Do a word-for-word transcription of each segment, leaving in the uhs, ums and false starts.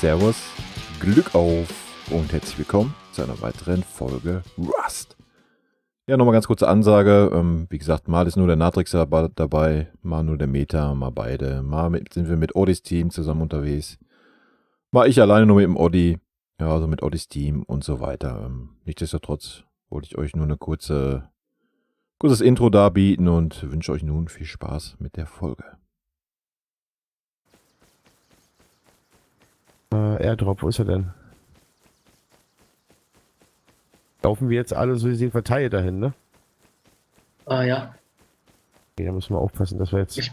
Servus, Glück auf und herzlich willkommen zu einer weiteren Folge Rust. Ja, nochmal ganz kurze Ansage. Ähm, wie gesagt, mal ist nur der Natrixer dabei, mal nur der Meta, mal beide. Mal mit, sind wir mit Oddys Team zusammen unterwegs. Mal ich alleine nur mit dem Oddy. Ja, also mit Oddys Team und so weiter. Ähm, nichtsdestotrotz wollte ich euch nur eine kurze, kurzes Intro darbieten und wünsche euch nun viel Spaß mit der Folge. Äh, Airdrop, wo ist er denn? Laufen wir jetzt alle so gesehen verteilt dahin, ne? Ah ja. Okay, da müssen wir aufpassen, dass wir jetzt... Ich,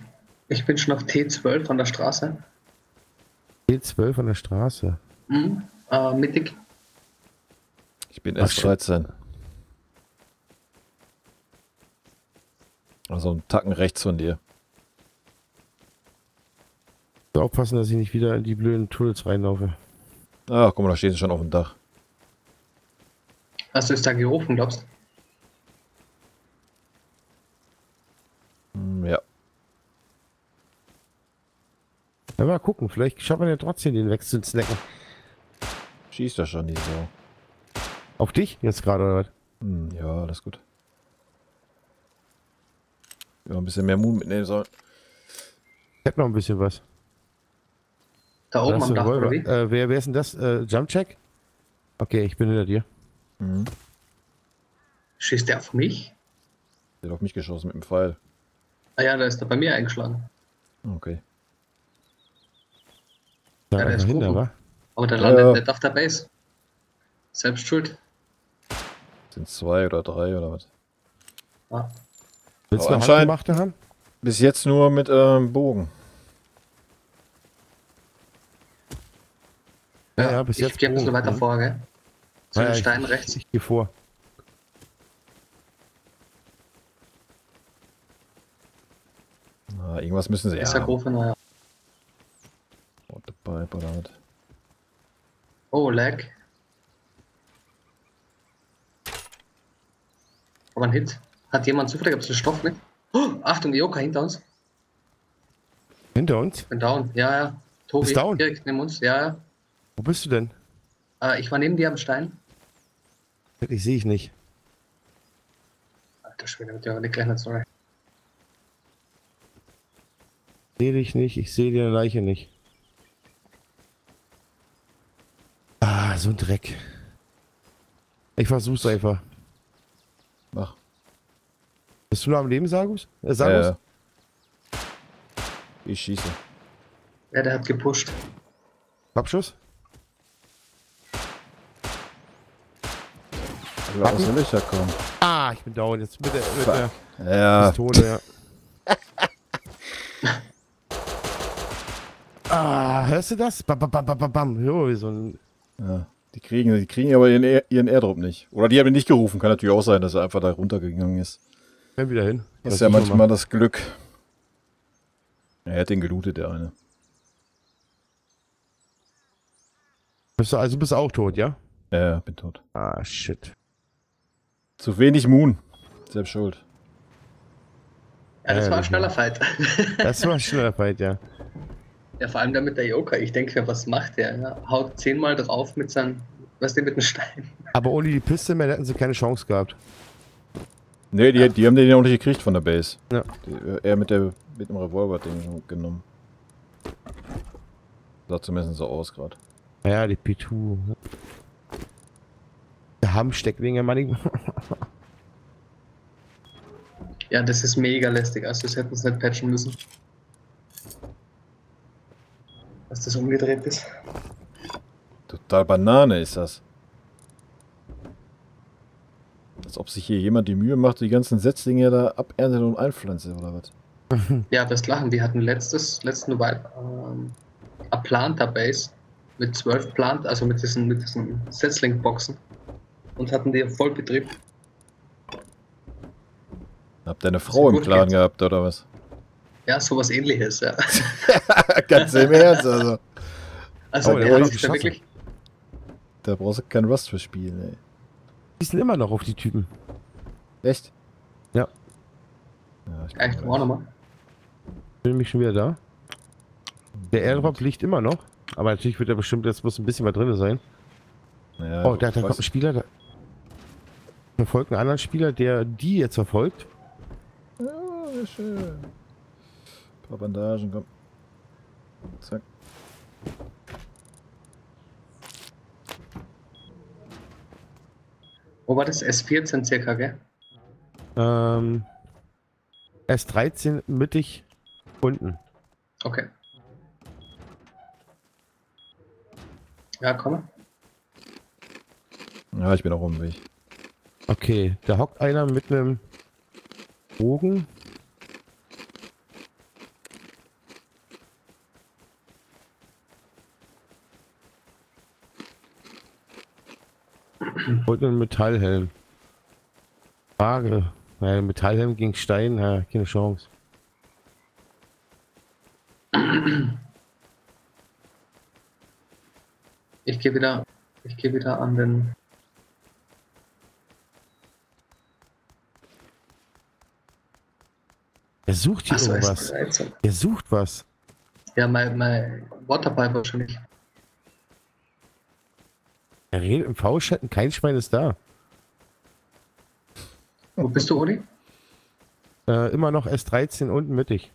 ich bin schon auf T zwölf von der Straße. T zwölf von der Straße? Mhm, äh, mittig. Ich bin S dreizehn. Also einen Tacken rechts von dir. Aufpassen, dass ich nicht wieder in die blöden Tunnels reinlaufe. Ach, guck mal, da stehen sie schon auf dem Dach. Hast du es da gerufen, glaubst du? Ja. Ja, mal gucken, vielleicht schaffen wir ja trotzdem den Wechsel zu snacken. Schießt da schon die Sau. Auf dich jetzt gerade, oder was? Hm, ja, alles gut. Ja, ein bisschen mehr Mut mitnehmen sollen. Ich hätte noch ein bisschen was. Da oben am Dach, oder wie? Äh, wer, wer ist denn das? Äh, Jumpcheck? Okay, ich bin hinter dir. Mhm. Schießt der auf mich? Der hat auf mich geschossen mit dem Pfeil. Ah ja, da ist er bei mir eingeschlagen. Okay. Da ja, der ist hinter, wa? Aber der landet ja nicht auf der Base. Selbst schuld. Sind zwei oder drei oder was? Ja. Willst du eine Handgemachte haben? Bis jetzt nur mit ähm, Bogen. Ja, ja, bis ich jetzt gehe ein bisschen weiter vor, gell? Zu ja, den Steinen ich, rechts. Ich gehe vor. Na, irgendwas müssen sie ja haben. Ja. Oh, lag. Aber ein Hit. Hat jemand zufällig ein bisschen Stoff, ne? Oh, Achtung, Joka hinter uns. Hinter uns? Ich bin down, ja, ja. Tobi, down. Direkt neben uns, ja, ja. Wo bist du denn? Äh, ich war neben dir am Stein. Wirklich sehe ich nicht. Alter Schwede, mit dir aber nicht gleich, sorry. Ich sehe dich nicht, ich sehe deine Leiche nicht. Ah, so ein Dreck. Ich versuch's einfach. Mach. Bist du noch am Leben, Sagus? Äh, Sagus? Äh, ich schieße. Ja, der hat gepusht. Abschuss? Aus den Löchern kommen. Ah, ich bin down jetzt mit der, mit der ja. Pistole. Ja. Ah, hörst du das? Bam, bam, bam, bam, bam. Jo, so ein ja, die kriegen, die kriegen aber ihren, Air, ihren Airdrop nicht. Oder die haben ihn nicht gerufen. Kann natürlich auch sein, dass er einfach da runtergegangen ist. Ja, wieder hin. Das ist ja manchmal das Glück. Er hätte ihn gelootet, der eine. Bist du, also bist du auch tot, ja? Ja, bin tot. Ah, shit. Zu wenig Moon. Selbst schuld. Ja, das ja, war ein schneller Fight. Das war ein schneller Fight, ja. Ja, vor allem da mit der Joker. Ich denke, was macht der? Ja, haut zehnmal drauf mit seinem, was denn mit dem Stein. Aber ohne die Piste mehr hätten sie keine Chance gehabt. Nee, die, ja. die haben den ja auch nicht gekriegt von der Base. Ja. Er mit, mit dem Revolver-Ding genommen. Sah zumindest so aus gerade. Ja, die P zwei. Der Hamm steckt wegen der Money. Ja, das ist mega lästig. Also, das hätten sie nicht patchen müssen. Dass das umgedreht ist. Total Banane ist das. Als ob sich hier jemand die Mühe macht, die ganzen Setzlinge da aberntet und einpflanzt oder was. Ja, das lachen. Wir hatten letztes, letzten Vibe ähm, a Planter Base. Mit zwölf Plant, also mit diesen, mit diesen Setzling-Boxen. Und hatten die Vollbetrieb. Habt ihr eine Frau im Clan gehabt, oder was? Ja, sowas ähnliches, ja. Ganz im Ernst, also. Also, oh, der hat sich da wirklich... Da brauchst du kein Rust für spielen, ey. Die sind immer noch auf die Typen. Echt? Ja. Ja, ich bin auch nochmal. Bin nämlich schon wieder da. Der Airdrop liegt immer noch. Aber natürlich wird er bestimmt, jetzt muss ein bisschen was drin sein. Ja, oh, da, da kommt ein Spieler, da verfolgt einen anderen Spieler, der die jetzt verfolgt. Ja, sehr schön. Ein paar Bandagen, komm. Zack. Wo war das? S vierzehn circa, gell? Ähm, S dreizehn mittig unten. Okay. Ja, komm. Ja, ich bin auch um mich. Okay, da hockt einer mit einem Bogen. Und einen Metallhelm. Frage. Naja, Metallhelm gegen Stein, naja, keine Chance. Ich gehe wieder, ich gehe wieder an den... Er sucht hier so, irgendwas. Er sucht was. Ja, mein, mein Waterpipe wahrscheinlich. Er redet im V-Schatten, kein Schwein ist da. Wo bist du, Uli? Äh, immer noch S dreizehn unten mittig.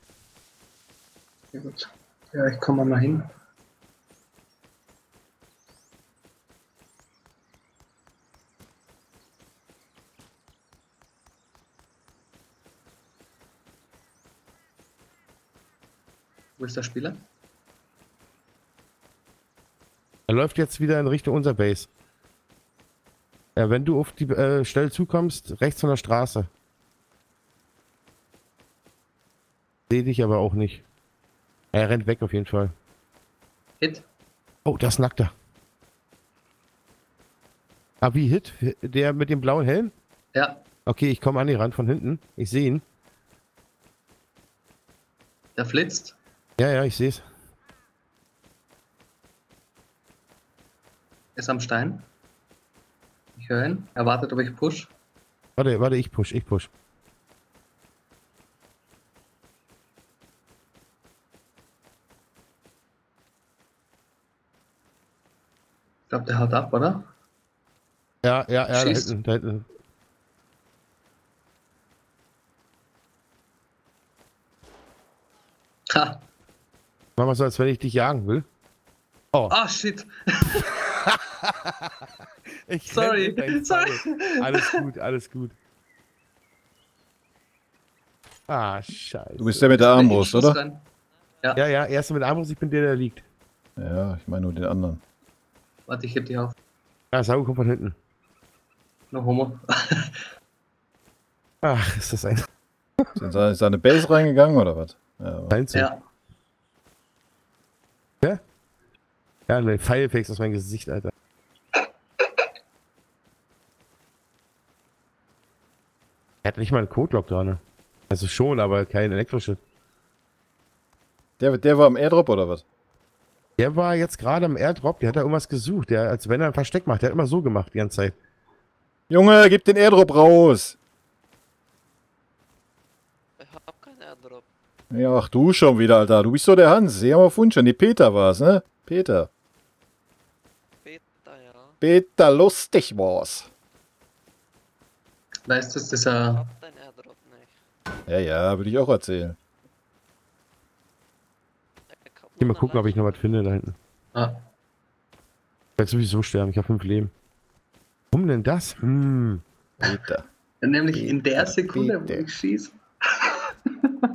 Ja, gut. Ja, ich komme mal hin. Wo ist der Spieler? Er läuft jetzt wieder in Richtung unserer Base. Ja, wenn du auf die äh, Stelle zukommst, rechts von der Straße. Sehe dich aber auch nicht. Er rennt weg auf jeden Fall. Hit. Oh, das ist nackter. Ah, wie Hit? Der mit dem blauen Helm? Ja. Okay, ich komme an die Rand von hinten. Ich sehe ihn. Der flitzt. Ja, ja, ich sehe es. Ist am Stein. Ich höre ihn. Er wartet, ob ich push. Warte, warte, ich push, ich push. Ich glaube, der haut ab, oder? Ja, ja, ja, da hinten, da hinten. Ha! Mach mal so, als wenn ich dich jagen will. Oh, oh shit! Ich sorry, sorry. Alles gut, alles gut. Ah, scheiße. Du bist der mit der Armbrust, oder? Ja, ja, ja, erst mit der Armbrust, ich bin der, der liegt. Ja, ich meine nur den anderen. Warte, ich heb dich auf. Ja, Saru kommt von hinten. Noch Homo. Ach, ist das ein... Ist da eine Base reingegangen, oder was? Ja. Ja. Ja? Ja, ne, Pfeilpicks aus meinem Gesicht, Alter. Er hat nicht mal einen Code-Lock dran, ne? Also schon, aber kein elektrische. Der, der war am Airdrop, oder was? Der war jetzt gerade am Airdrop, der hat da irgendwas gesucht, der, als wenn er ein Versteck macht, der hat immer so gemacht die ganze Zeit. Junge, gib den Airdrop raus! Ich hab keinen Airdrop. Ja, ach du schon wieder, Alter. Du bist doch der Hans. Sie haben auf Wunsch schon. Die Peter war's, ne? Peter. Peter, ja. Peter, lustig war's. Weißt du, das ist ja... Ja, ja, würde ich auch erzählen. Ich geh mal gucken, ob ich noch was finde da hinten. Ah. Ich werde sowieso sterben, ich habe fünf Leben. Warum denn das? Hm. Peter. Nämlich in der Sekunde, Peter, wo ich schieße.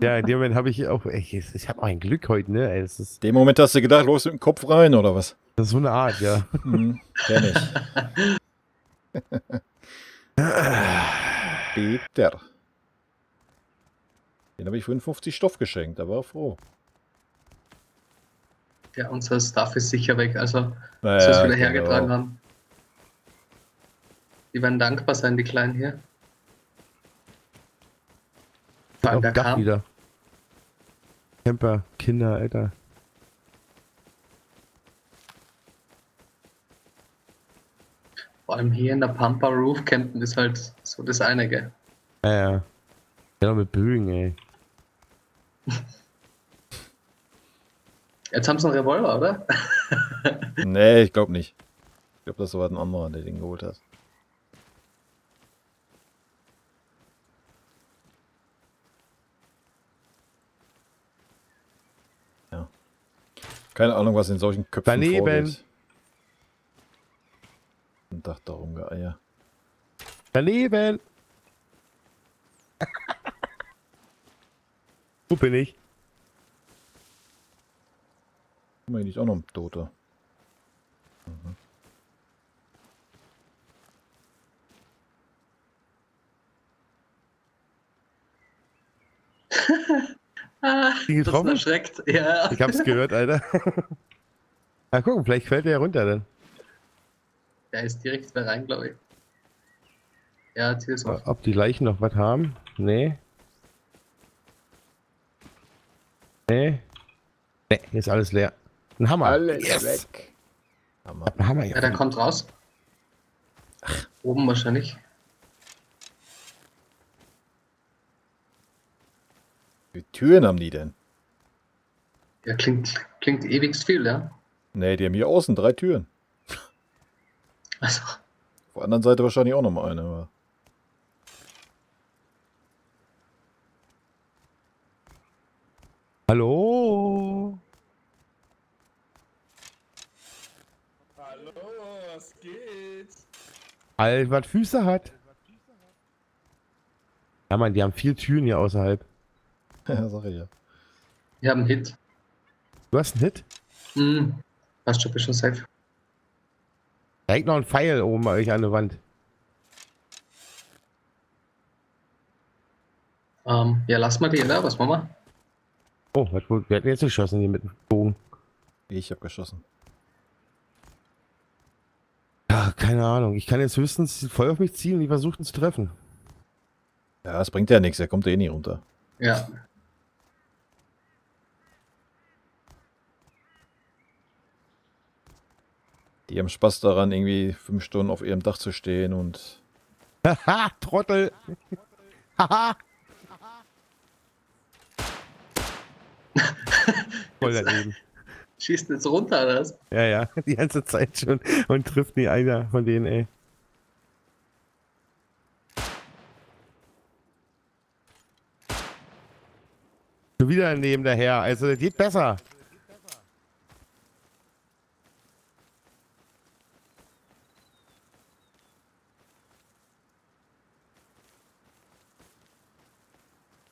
Ja, in dem Moment habe ich auch... Ey, ich habe auch ein Glück heute, ne? Ey, das ist... In dem Moment hast du gedacht, los mit dem Kopf rein, oder was? Das ist so eine Art, ja. Mhm, kenn ich. Peter. Den habe ich fünfundfünfzig Stoff geschenkt, da war er froh. Ja, unser Stuff ist sicher weg, also naja, dass wir es wieder hergetragen haben. Die werden dankbar sein, die Kleinen hier. Vor allem der Camp wieder. Camper, Kinder, Alter. Vor allem hier in der Pampa Roof campen ist halt so das eine, gell? Ja, ja. Ja, mit Bögen, ey. Jetzt haben sie einen Revolver, oder? Nee, ich glaube nicht. Ich glaube, das war ein anderer, der den geholt hat. Ja. Keine Ahnung, was in solchen Köpfen daneben vorgeht. Und dachte darum geeier. Daneben! Wo bin ich? Guck mal, hier liegt auch noch ein Toter. Mhm. Ah, das erschreckt, ja. Ich hab's gehört, Alter. Na gucken, vielleicht fällt der ja runter dann. Der ist direkt da rein, glaube ich. Ja, Tür ist offen. Ob die Leichen noch was haben? Nee. Nee. Nee, hier ist alles leer. Ein Hammer. Alles yes. Weg. Hammer. Ein Hammer, ja, dann kommt raus. Ach. Oben wahrscheinlich. Wie viele Türen haben die denn? Ja, klingt, klingt ewigst viel, ja. Nee, die haben hier außen drei Türen. Also. Auf der anderen Seite wahrscheinlich auch nochmal eine, aber. Hallo? Hallo, was geht? All was Füße hat. Ja, Mann, die haben vier Türen hier außerhalb. Ja, sag ich ja. Wir haben einen Hit. Du hast einen Hit? Mhm. Hast du, bist schon safe. Da hängt noch ein Pfeil oben bei euch an der Wand. Ähm, ja, lass mal den da, was machen wir? Oh, wir hatten jetzt geschossen hier mit dem Bogen. Ich hab geschossen. Ach, keine Ahnung. Ich kann jetzt höchstens voll auf mich ziehen und ich versuche ihn zu treffen. Ja, es bringt ja nichts. Er kommt eh nie runter. Ja. Die haben Spaß daran, irgendwie fünf Stunden auf ihrem Dach zu stehen und... Haha, Trottel! Haha! Voll daneben. Schießt jetzt runter, oder was? Ja, ja, die ganze Zeit schon und trifft nie einer von denen, ey. Schon wieder daneben daher, also das geht besser.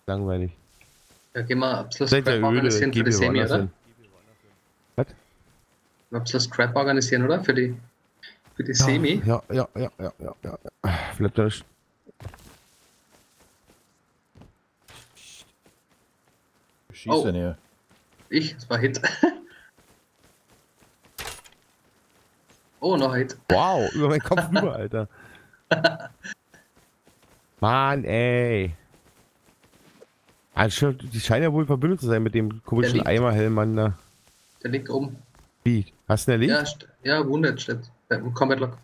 Langweilig. Ja, geh mal Absolute Scrap organisieren für die Semi, oder? Was? Absolute Scrap organisieren, oder? Für die, für die ja, Semi? Ja, ja, ja, ja, ja, ja. Vielleicht das. Schieß oh. denn hier? Ich? Das war Hit. Oh, noch ein Hit. Wow, über meinen Kopf rüber, Alter. Mann, ey. Also, die scheinen ja wohl verbündet zu sein mit dem komischen Eimerhellmann da. Der liegt oben. Wie? Hast du den erledigt? Ja, ja, Wounded steht. Combat Lock.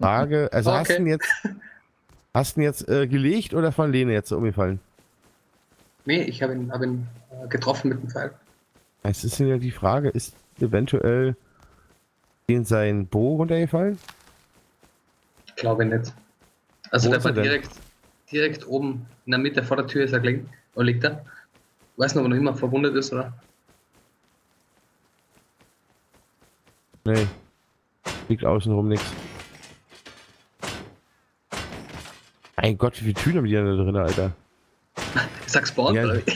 Frage, also okay. Hast du ihn jetzt, hast ihn jetzt äh, gelegt oder von Lene jetzt umgefallen? Nee, ich habe ihn, hab ihn äh, getroffen mit dem Pfeil. Es ist ja die Frage, ist eventuell in sein Bo runtergefallen? Ich glaube nicht. Also wo der war direkt... Direkt oben in der Mitte vor der Tür ist er gelegen. Oder liegt er? Ich weiß nicht, ob er noch immer verwundet ist, oder? Nee. Liegt außenrum nichts. Mein Gott, wie viele Türen haben die da drin, Alter? Ich sag Spawn, ja, oder wie?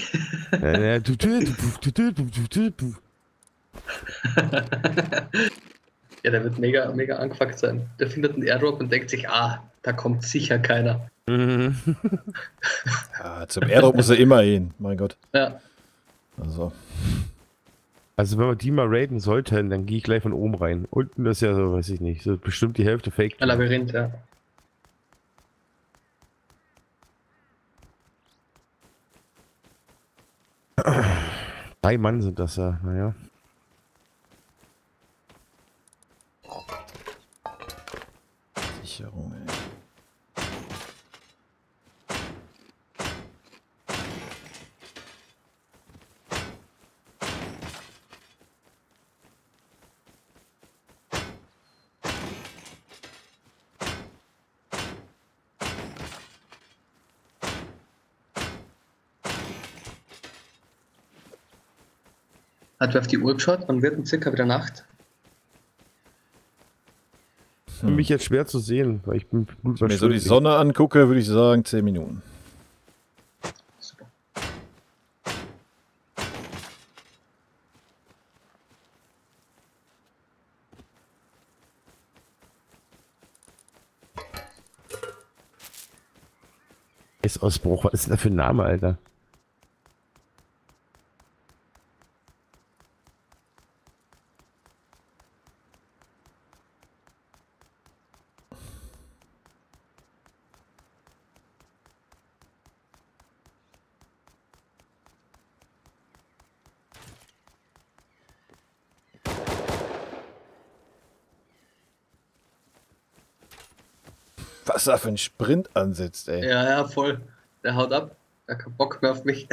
Ja, der wird mega, mega angefuckt sein. Der findet einen Airdrop und denkt sich, ah, da kommt sicher keiner. Ja, zum Airdrop muss er immer hin, mein Gott. Ja. Also. Also wenn wir die mal raiden sollten, dann gehe ich gleich von oben rein. Unten ist ja so, weiß ich nicht, so bestimmt die Hälfte Fake. Ein Labyrinth, ja. Drei Mann sind das ja, naja. Sicherung, ey. Hat wer auf die Uhr geschaut? Wann wird denn circa wieder Nacht? Für mich jetzt schwer zu sehen, weil ich bin blutverschwitzt. Wenn ich so die Sonne angucke, würde ich sagen zehn Minuten. Super. Eisbruch, was ist denn da für ein Name, Alter? Was er für einen Sprint ansetzt, ey. Ja, ja, voll. Der haut ab. Der hat keinen Bock mehr auf mich.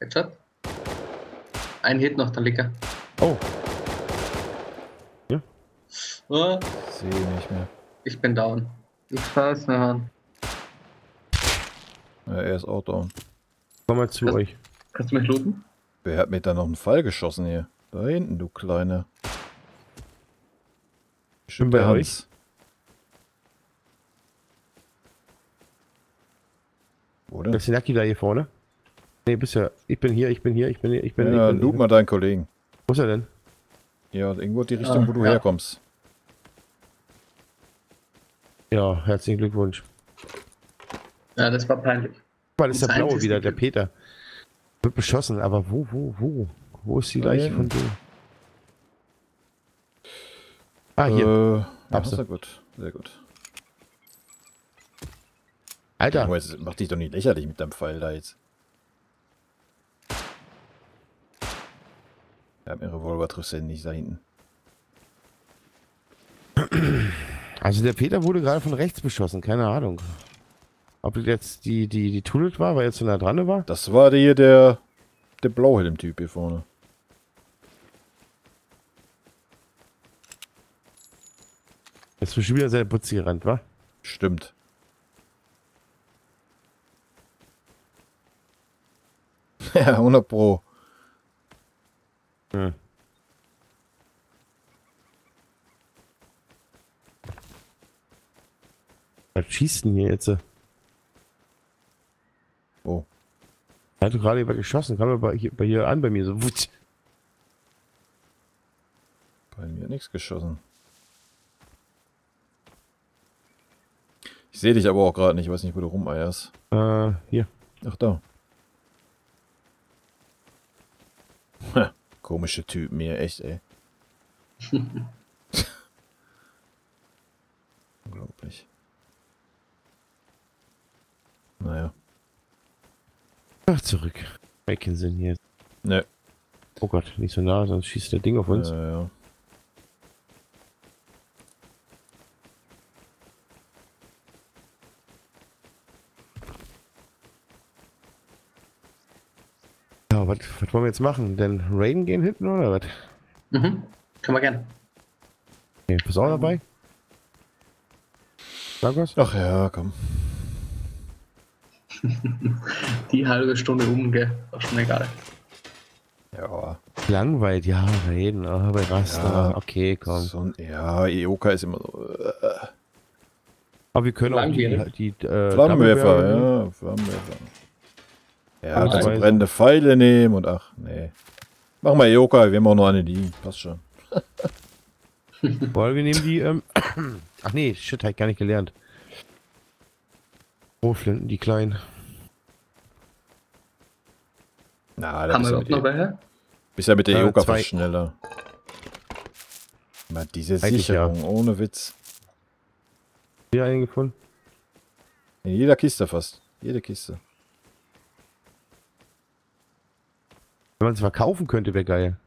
Headshot. Ein Hit noch, der Licker. Oh. Ja. Oh. Sehe nicht mehr. Ich bin down. Ich fahr's nach an. Ja, er ist auch down. Komm mal zu kannst, euch. Kannst du mich looten? Wer hat mir da noch einen Fall geschossen hier? Da hinten, du Kleine. Schön bei Hans. Oder? Das ist Lucky da hier vorne. Ne, bist ja. Ich bin hier, ich bin hier, ich bin hier, ich bin hier. Ja, loot mal deinen Kollegen. Wo ist er denn? Ja, irgendwo die Richtung, ah, wo du ja. herkommst. Ja, herzlichen Glückwunsch. Ja, das war peinlich. Guck mal, das ist der Blaue wieder, der Peter. Wird beschossen, aber wo, wo, wo? Wo ist die Leiche von dir? Ah, hier. Äh, ja, sehr gut, sehr gut. Alter. Jetzt mach dich doch nicht lächerlich mit deinem Pfeil da jetzt. Ich hab mir Revolver, triffst du nicht da hinten. Also der Peter wurde gerade von rechts beschossen, keine Ahnung. Ob das jetzt die, die, die Tullet war, weil jetzt so nah dran war? Das war hier der, der Blauhelm-Typ hier vorne. Jetzt ist schon wieder seine Putze gerannt, wa? Stimmt. Ja, hundert Pro. Hm. Was schießt denn hier jetzt? Oh. Er hat gerade jemand geschossen, kam aber hier, hier an bei mir so. Wutsch. Bei mir nichts geschossen. Ich sehe dich aber auch gerade nicht, ich weiß nicht, wo du rumeierst. Äh, hier. Ach, da. Ha, komische Typen hier, echt, ey. Unglaublich. Naja. Ach, zurück. Wecken sind hier. Ne. Oh Gott, nicht so nah, sonst schießt der Ding auf uns. Ja, ja. Was, was wollen wir jetzt machen? Denn Raiden gehen hinten oder was? Mhm. Können wir gerne. Okay, bist du auch dabei? Sag was? Ach ja, komm. Die halbe Stunde um, gell? War schon egal. Ja. Langweilig, ja, Raiden. Oh, bei Rasta. Ja, okay, komm. So ein, ja, Eoka ist immer so. Äh. Aber wir können Langweilig. auch die, die äh, Flammenwerfer, ja. Flammenwerfer. Ja, kannst also brennende Pfeile nehmen und ach, nee. Mach mal Joker, wir haben auch noch eine liegen, passt schon. Boah, wir nehmen die, ähm, ach nee, shit, hab ich gar nicht gelernt. Oh, Flinten, die kleinen. Na, da haben bist wir ja mit noch welche? Bist ja mit der äh, Joker fast schneller. Mal diese Eigentlich Sicherung, ja. ohne Witz. Hier einen gefunden? In jeder Kiste fast, jede Kiste. Wenn man es verkaufen könnte, wäre geil.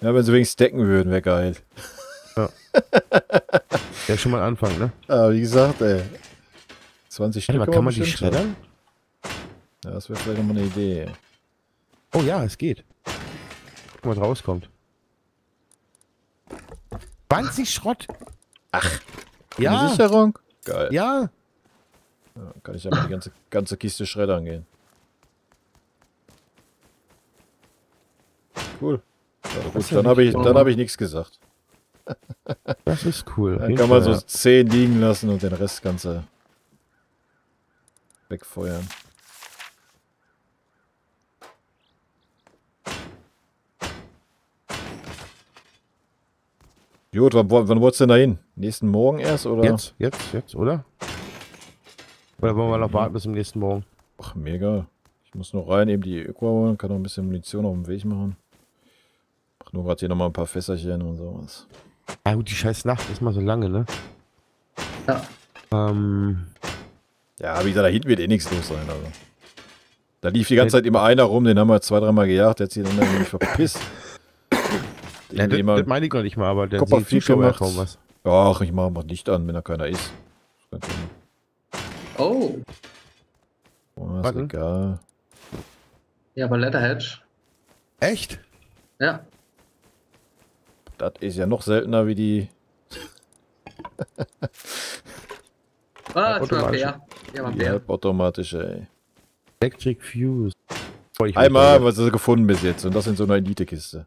Ja, wenn sie wegen stacken würden, wäre geil. Ja. Ja, schon mal anfangen, ne? Aber wie gesagt, ey. zwanzig Stück. Kann man die schreddern? Ja, das wäre vielleicht nochmal eine Idee. Oh ja, es geht. Guck mal, was rauskommt. zwanzig Schrott! Ach! Ja! Eine Sicherung? Geil. Ja! Ja, kann ich ja mal die ganze, ganze Kiste schreddern gehen. Ja, gut, dann habe ich, hab ich nichts gesagt. Das ist cool. Dann kann man so zehn liegen lassen und den Rest kannst du wegfeuern. Gut, wann, wann wolltest du denn da hin? Nächsten Morgen erst, oder? Jetzt, jetzt, jetzt, oder? Oder wollen wir noch warten bis zum nächsten Morgen? Ach, mega. Ich muss noch rein, eben die Öko holen, kann noch ein bisschen Munition auf dem Weg machen. Mach nur gerade hier nochmal ein paar Fässerchen und sowas. Ja gut, die scheiß Nacht ist mal so lange, ne? Ja. Ähm... Ja, wie gesagt, da hinten wird eh nichts los sein, also. Da lief die ganze Zeit immer einer rum, den haben wir zwei, dreimal gejagt, der hat sich dann nämlich verpisst. Ja, das, das meine ich gar nicht mal, aber der sieht viel gemacht. Kaum was. Ach, ich mache mal Licht an, wenn da keiner ist. Oh. Oh, ist egal. Ja, aber Leatherhead. Echt? Ja. Das ist ja noch seltener wie die... Ah, das war ein Bär. Ja, war ein Bär. Halbautomatische, ey. Electric Fuse. Einmal, was ist gefunden bis jetzt und das in so einer Elite-Kiste.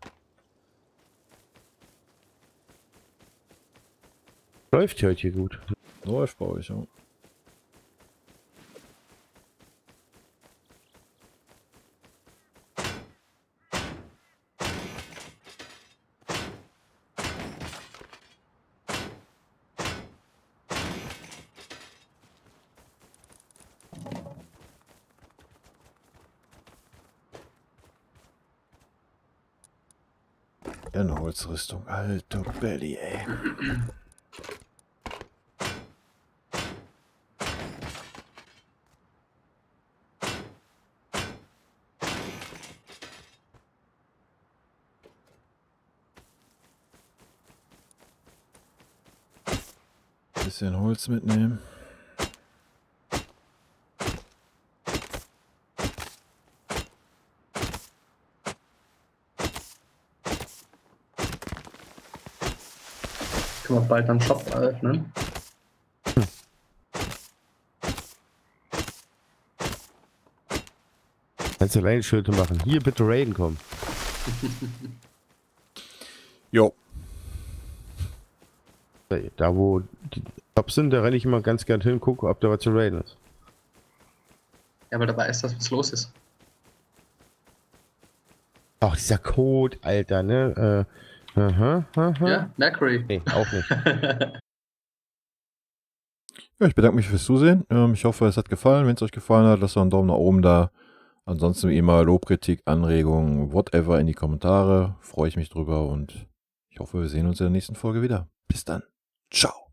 Läuft ja heute hier gut. Läuft bei euch, ja. Ja, eine Holzrüstung. Alter Belly, ey. Bisschen Holz mitnehmen. Können wir bald einen Shop eröffnen? Hm. Kannst du alleine Schilder machen? Hier bitte raiden kommen. Jo. Da wo die Shops sind, da renne ich immer ganz gern hin, gucke, ob da was zu raiden ist. Ja, aber dabei ist das, was los ist. Ach, dieser Code, Alter, ne? Äh, aha, aha. Ja, Mercury. Nee, auch nicht. Ja, ich bedanke mich fürs Zusehen. Ähm, ich hoffe, es hat gefallen. Wenn es euch gefallen hat, lasst doch einen Daumen nach oben da. Ansonsten wie immer Lob, Kritik, Anregungen, whatever in die Kommentare. Freue ich mich drüber und ich hoffe, wir sehen uns in der nächsten Folge wieder. Bis dann. Ciao.